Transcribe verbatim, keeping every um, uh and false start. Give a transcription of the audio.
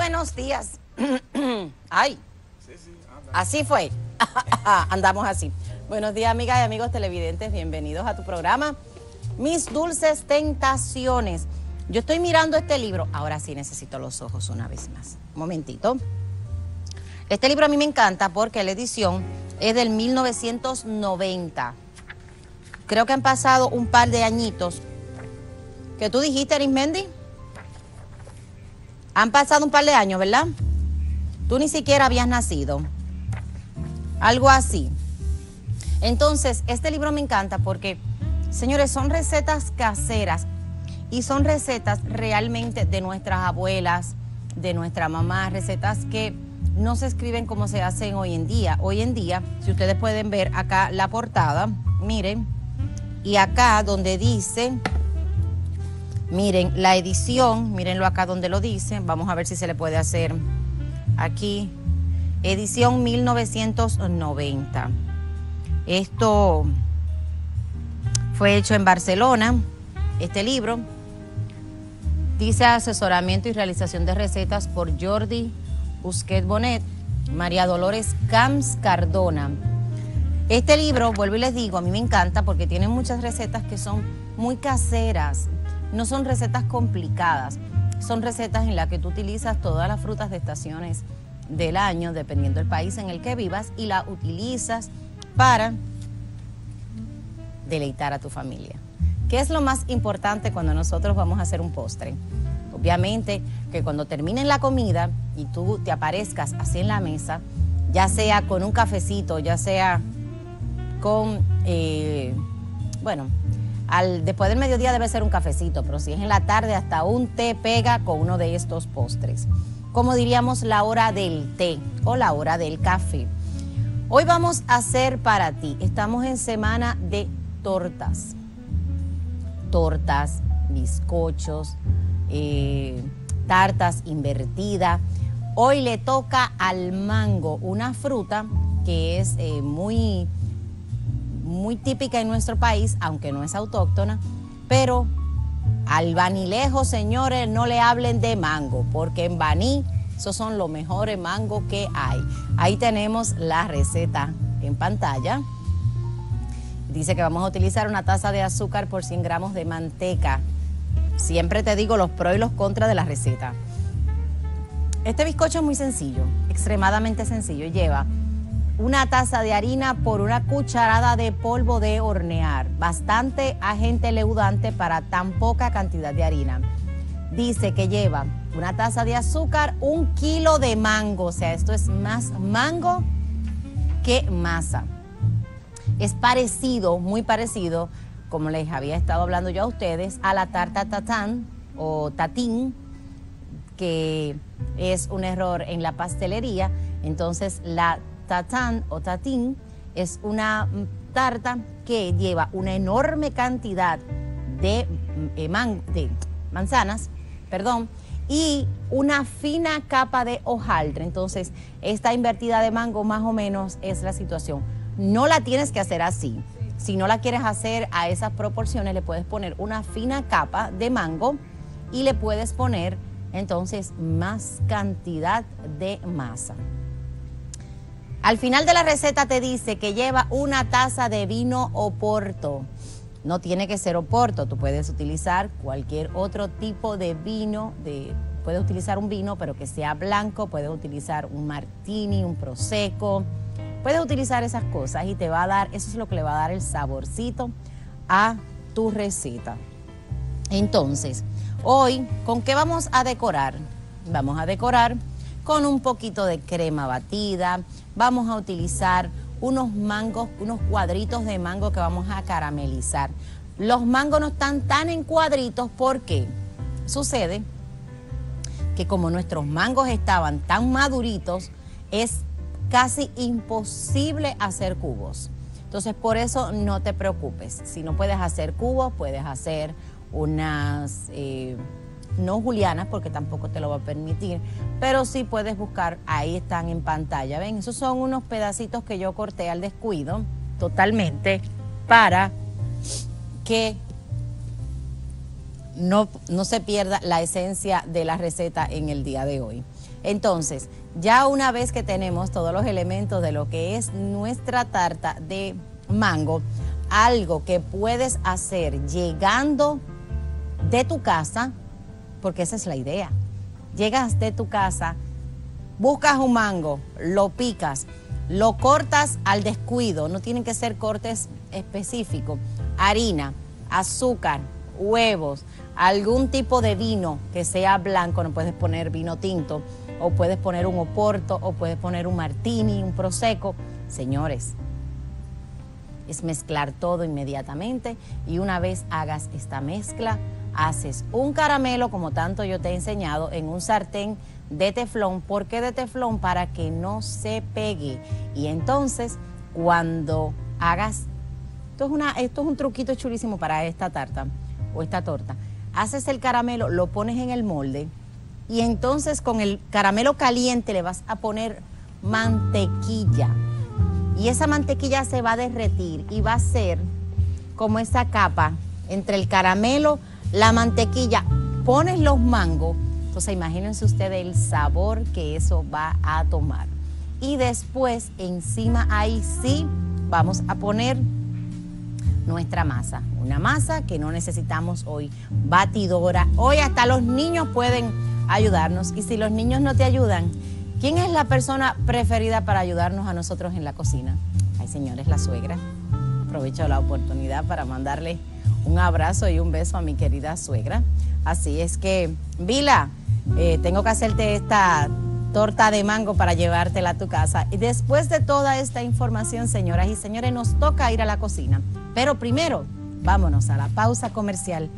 buenos días. Ay, sí, sí, así fue. Andamos así. Buenos días, amigas y amigos televidentes. Bienvenidos a tu programa, Mis Dulces Tentaciones. Yo estoy mirando este libro. Ahora sí necesito los ojos una vez más. Un momentito. Este libro a mí me encanta porque la edición es del mil novecientos noventa. Creo que han pasado un par de añitos. ¿Qué tú dijiste, Arismendi? Han pasado un par de años, ¿verdad? Tú ni siquiera habías nacido. Algo así. Entonces, este libro me encanta porque, señores, son recetas caseras y son recetas realmente de nuestras abuelas, de nuestra mamá, recetas que no se escriben como se hacen hoy en día. Hoy en día, si ustedes pueden ver acá la portada, miren, y acá donde dice... Miren, la edición, mírenlo acá donde lo dice. Vamos a ver si se le puede hacer aquí. Edición mil novecientos noventa. Esto fue hecho en Barcelona, este libro. Dice asesoramiento y realización de recetas por Jordi Busquet Bonet, María Dolores Camps Cardona. Este libro, vuelvo y les digo, a mí me encanta porque tiene muchas recetas que son muy caseras. No son recetas complicadas, son recetas en las que tú utilizas todas las frutas de estaciones del año, dependiendo del país en el que vivas, y la utilizas para deleitar a tu familia. ¿Qué es lo más importante cuando nosotros vamos a hacer un postre? Obviamente que cuando terminen la comida y tú te aparezcas así en la mesa, ya sea con un cafecito, ya sea con, eh, bueno... Al, después del mediodía debe ser un cafecito, pero si es en la tarde hasta un té pega con uno de estos postres. Como diríamos, la hora del té o la hora del café. Hoy vamos a hacer para ti, estamos en semana de tortas. Tortas, bizcochos, eh, tartas invertidas. Hoy le toca al mango, una fruta que es eh, muy... muy típica en nuestro país, aunque no es autóctona, pero al banilejo, señores, no le hablen de mango, porque en Baní esos son los mejores mangos que hay. Ahí tenemos la receta en pantalla. Dice que vamos a utilizar una taza de azúcar por cien gramos de manteca. Siempre te digo los pros y los contras de la receta. Este bizcocho es muy sencillo, extremadamente sencillo, lleva una taza de harina por una cucharada de polvo de hornear, bastante agente leudante para tan poca cantidad de harina. Dice que lleva una taza de azúcar, un kilo de mango, o sea, esto es más mango que masa. Es parecido, muy parecido, como les había estado hablando yo a ustedes, a la tarta Tatin o Tatin, que es un error en la pastelería. Entonces, la Tatin o Tatin es una tarta que lleva una enorme cantidad de, man, de manzanas, perdón, y una fina capa de hojaldre. Entonces, esta invertida de mango más o menos es la situación. No la tienes que hacer así. Si no la quieres hacer a esas proporciones, le puedes poner una fina capa de mango y le puedes poner entonces más cantidad de masa. Al final de la receta te dice que lleva una taza de vino Oporto. No tiene que ser Oporto, tú puedes utilizar cualquier otro tipo de vino, de, puedes utilizar un vino pero que sea blanco, puedes utilizar un martini, un prosecco, puedes utilizar esas cosas y te va a dar, eso es lo que le va a dar el saborcito a tu receta. Entonces, hoy, ¿con qué vamos a decorar? Vamos a decorar con un poquito de crema batida. Vamos a utilizar unos mangos, unos cuadritos de mango que vamos a caramelizar. Los mangos no están tan en cuadritos porque sucede que como nuestros mangos estaban tan maduritos, es casi imposible hacer cubos. Entonces, por eso no te preocupes. Si no puedes hacer cubos, puedes hacer unas... Eh, no julianas, porque tampoco te lo va a permitir, pero sí puedes buscar, ahí están en pantalla, ¿ven? Esos son unos pedacitos que yo corté al descuido, totalmente, para que no, no se pierda la esencia de la receta en el día de hoy. Entonces, ya una vez que tenemos todos los elementos de lo que es nuestra tarta de mango, algo que puedes hacer llegando de tu casa, porque esa es la idea. Llegas de tu casa, buscas un mango, lo picas, lo cortas al descuido, no tienen que ser cortes específicos. Harina, azúcar, huevos, algún tipo de vino que sea blanco, no puedes poner vino tinto, o puedes poner un Oporto, o puedes poner un martini, un prosecco. Señores, es mezclar todo inmediatamente, y una vez hagas esta mezcla, haces un caramelo, como tanto yo te he enseñado, en un sartén de teflón. ¿Por qué de teflón? Para que no se pegue. Y entonces, cuando hagas... Esto es, una, esto es un truquito chulísimo para esta tarta o esta torta. Haces el caramelo, lo pones en el molde, y entonces con el caramelo caliente le vas a poner mantequilla. Y esa mantequilla se va a derretir y va a ser como esa capa entre el caramelo, la mantequilla. Pones los mangos, entonces imagínense ustedes el sabor que eso va a tomar. Y después encima ahí sí vamos a poner nuestra masa, una masa que no necesitamos hoy, batidora. Hoy hasta los niños pueden ayudarnos, y si los niños no te ayudan, ¿quién es la persona preferida para ayudarnos a nosotros en la cocina? Ay, señores, la suegra. Aprovecho la oportunidad para mandarle un abrazo y un beso a mi querida suegra. Así es que, Vila, eh, tengo que hacerte esta torta de mango para llevártela a tu casa. Y después de toda esta información, señoras y señores, nos toca ir a la cocina. Pero primero, vámonos a la pausa comercial.